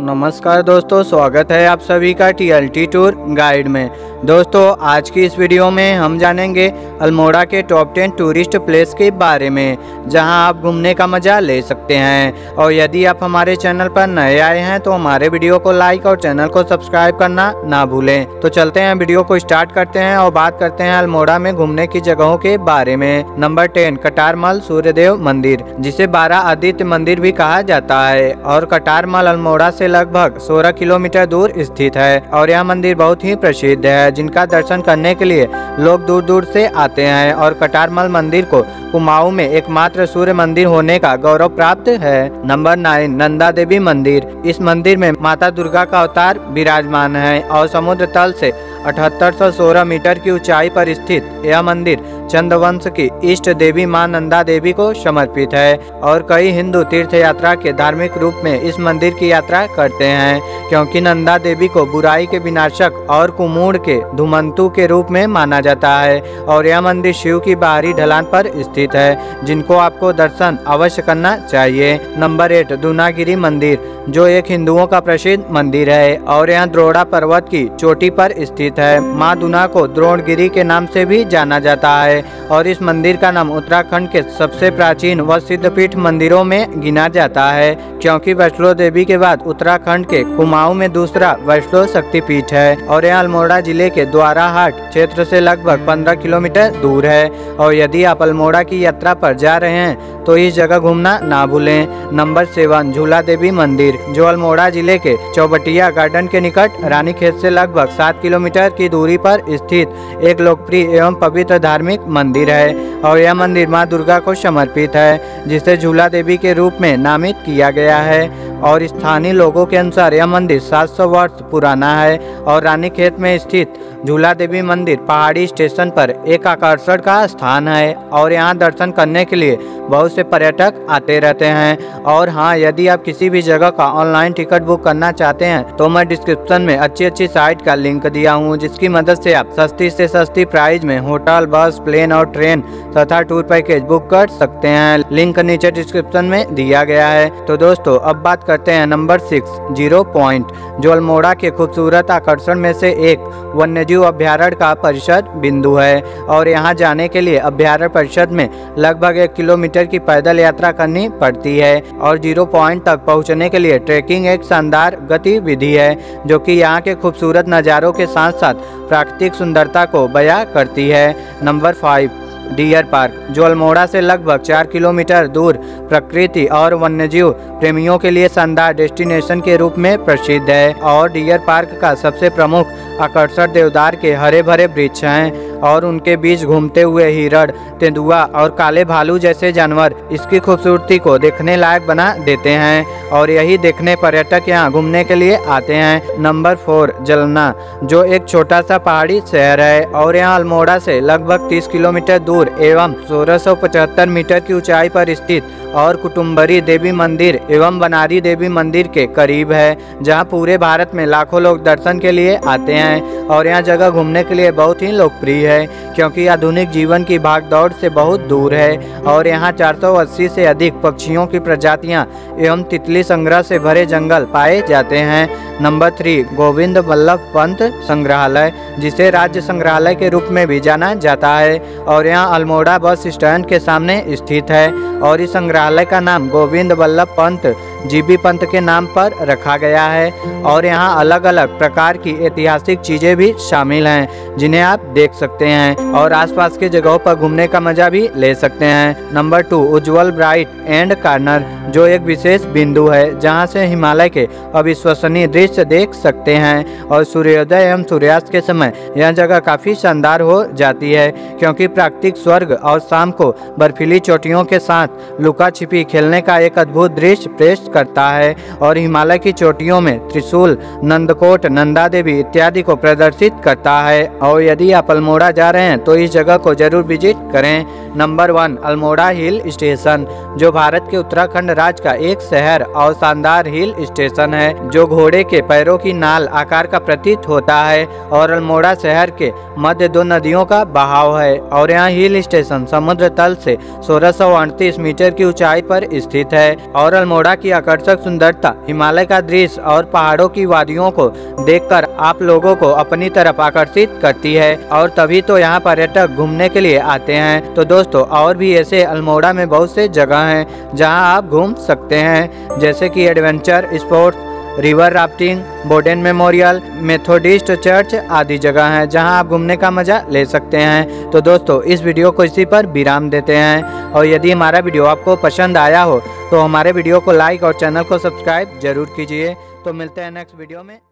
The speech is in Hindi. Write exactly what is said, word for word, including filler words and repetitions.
नमस्कार दोस्तों, स्वागत है आप सभी का T L T tour guide में। दोस्तों आज की इस वीडियो में हम जानेंगे अल्मोड़ा के टॉप टेन टूरिस्ट प्लेस के बारे में, जहां आप घूमने का मज़ा ले सकते हैं। और यदि आप हमारे चैनल पर नए आए हैं तो हमारे वीडियो को लाइक और चैनल को सब्सक्राइब करना ना भूलें। तो चलते हैं वीडियो को स्टार्ट करते हैं और बात करते हैं अल्मोड़ा में घूमने की जगहों के बारे में। नंबर टेन, कटारमल सूर्यदेव मंदिर, जिसे बारह आदित्य मंदिर भी कहा जाता है। और कटारमल अल्मोड़ा से लगभग सोलह किलोमीटर दूर स्थित है और यह मंदिर बहुत ही प्रसिद्ध है, जिनका दर्शन करने के लिए लोग दूर दूर से आते हैं। और कटारमल मंदिर को कुमाऊं में एकमात्र सूर्य मंदिर होने का गौरव प्राप्त है। नंबर नाइन, नंदा देवी मंदिर। इस मंदिर में माता दुर्गा का अवतार विराजमान है और समुद्र तल से अठहत्तर सौ सोलह मीटर की ऊंचाई पर स्थित यह मंदिर चंद्रवंश की इष्ट देवी मां नंदा देवी को समर्पित है। और कई हिंदू तीर्थ यात्रा के धार्मिक रूप में इस मंदिर की यात्रा करते हैं, क्योंकि नंदा देवी को बुराई के विनाशक और कुमूड़ के धुमंतु के रूप में माना जाता है। और यह मंदिर शिव की बाहरी ढलान पर स्थित है, जिनको आपको दर्शन अवश्य करना चाहिए। नंबर एट, दुनागिरी मंदिर, जो एक हिंदुओं का प्रसिद्ध मंदिर है और यह द्रोणा पर्वत की चोटी पर स्थित है। माँ दुना को द्रोणागिरी के नाम से भी जाना जाता है और इस मंदिर का नाम उत्तराखंड के सबसे प्राचीन व सिद्धपीठ मंदिरों में गिना जाता है, क्योंकि वैष्णो देवी के बाद उत्तराखंड के कुमाऊं में दूसरा वैष्णो शक्तिपीठ है। और यह अल्मोड़ा जिले के द्वाराहाट क्षेत्र से लगभग पंद्रह किलोमीटर दूर है। और यदि आप अल्मोड़ा की यात्रा पर जा रहे हैं तो इस जगह घूमना ना भूलें। नंबर सेवन, झूला देवी मंदिर, जो अल्मोड़ा जिले के चौबटिया गार्डन के निकट रानीखेत से लगभग सात किलोमीटर की दूरी पर स्थित एक लोकप्रिय एवं पवित्र धार्मिक मंदिर है। और यह मंदिर मां दुर्गा को समर्पित है, जिसे झूला देवी के रूप में नामित किया गया है। और स्थानीय लोगों के अनुसार यह मंदिर सात सौ वर्ष पुराना है। और रानीखेत में स्थित झूला देवी मंदिर पहाड़ी स्टेशन पर एक आकर्षण का स्थान है और यहाँ दर्शन करने के लिए बहुत से पर्यटक आते रहते हैं। और हाँ, यदि आप किसी भी जगह का ऑनलाइन टिकट बुक करना चाहते हैं तो मैं डिस्क्रिप्शन में अच्छी अच्छी साइट का लिंक दिया हूँ, जिसकी मदद से आप सस्ती से सस्ती प्राइस में होटल, बस, प्लेन और ट्रेन तथा टूर पैकेज बुक कर सकते हैं। लिंक नीचे डिस्क्रिप्शन में दिया गया है। तो दोस्तों अब बात करते हैं नंबर सिक्स, जीरो पॉइंट, जो अल्मोड़ा के खूबसूरत आकर्षण में से एक वन्यजीव अभ्यारण्य का परिषद बिंदु है। और यहाँ जाने के लिए अभ्यारण्य परिषद में लगभग एक किलोमीटर की पैदल यात्रा करनी पड़ती है। और जीरो पॉइंट तक पहुँचने के लिए ट्रेकिंग एक शानदार गतिविधि है, जो कि यहाँ के खूबसूरत नज़ारों के साथ साथ प्राकृतिक सुंदरता को बयां करती है। नंबर फाइव, डियर पार्क, जो अल्मोड़ा से लगभग चार किलोमीटर दूर प्रकृति और वन्यजीव प्रेमियों के लिए शानदार डेस्टिनेशन के रूप में प्रसिद्ध है। और डियर पार्क का सबसे प्रमुख आकर्षण देवदार के हरे भरे वृक्ष हैं और उनके बीच घूमते हुए हिरण, तेंदुआ और काले भालू जैसे जानवर इसकी खूबसूरती को देखने लायक बना देते हैं। और यही देखने पर्यटक यहाँ घूमने के लिए आते हैं। नंबर फोर, जलना, जो एक छोटा सा पहाड़ी शहर है और यहाँ अल्मोड़ा से लगभग तीस किलोमीटर दूर एवं सोलह सौ पचहत्तर मीटर की ऊंचाई पर स्थित और कुटुम्बरी देवी मंदिर एवं बनारी देवी मंदिर के करीब है, जहाँ पूरे भारत में लाखों लोग दर्शन के लिए आते हैं। और यह जगह घूमने के लिए बहुत ही लोकप्रिय है, क्योंकि आधुनिक जीवन की भागदौड़ से बहुत दूर है। और यहाँ चार सौ अस्सी से अधिक पक्षियों की प्रजातियाँ एवं तितली संग्रह से भरे जंगल पाए जाते हैं। नंबर थ्री, गोविंद बल्लभ पंत संग्रहालय, जिसे राज्य संग्रहालय के रूप में भी जाना जाता है। और यहाँ अल्मोड़ा बस स्टैंड के सामने स्थित है और इस संग्रहालय का नाम गोविंद बल्लभ पंत जीबी पंत के नाम पर रखा गया है। और यहाँ अलग अलग प्रकार की ऐतिहासिक चीजें भी शामिल हैं, जिन्हें आप देख सकते हैं और आसपास के जगहों पर घूमने का मजा भी ले सकते हैं। नंबर टू, उज्वल ब्राइट एंड कार्नर, जो एक विशेष बिंदु है जहाँ से हिमालय के अविश्वसनीय दृश्य देख सकते हैं। और सूर्योदय एवं सूर्यास्त के समय यह जगह काफी शानदार हो जाती है, क्योंकि प्राकृतिक स्वर्ग और शाम को बर्फीली चोटियों के साथ लुका छिपी खेलने का एक अद्भुत दृश्य पेश करता है। और हिमालय की चोटियों में त्रिशूल, नंदकोट, नंदा देवी इत्यादि को प्रदर्शित करता है। और यदि आप अल्मोड़ा जा रहे हैं तो इस जगह को जरूर विजिट करें। Number one Almora hill station, जो भारत के उत्तराखंड राज्य का एक शहर और शानदार हिल स्टेशन है, जो घोड़े के पैरों की नाल आकार का प्रतीत होता है और अल्मोड़ा शहर के मध्य दो नदियों का बहाव है। और यहाँ हिल स्टेशन समुद्र तल से सोलह सौ अड़तीस मीटर की ऊंचाई पर स्थित है और अल्मोड़ा की आकर्षक सुंदरता, हिमालय का दृश्य और पहाड़ों की वादियों को देखकर आप लोगों को अपनी तरफ आकर्षित करती है और तभी तो यहाँ पर्यटक घूमने के लिए आते हैं। तो दोस्तों और भी ऐसे अल्मोड़ा में बहुत से जगह हैं जहाँ आप घूम सकते हैं, जैसे कि adventure sports, river rafting, Boden Memorial, Methodist Church आदि जगह हैं जहां आप घूमने का मजा ले सकते हैं। तो दोस्तों इस वीडियो को इसी पर विराम देते हैं और यदि हमारा वीडियो आपको पसंद आया हो तो हमारे वीडियो को लाइक और चैनल को सब्सक्राइब जरूर कीजिए। तो मिलते हैं नेक्स्ट वीडियो में।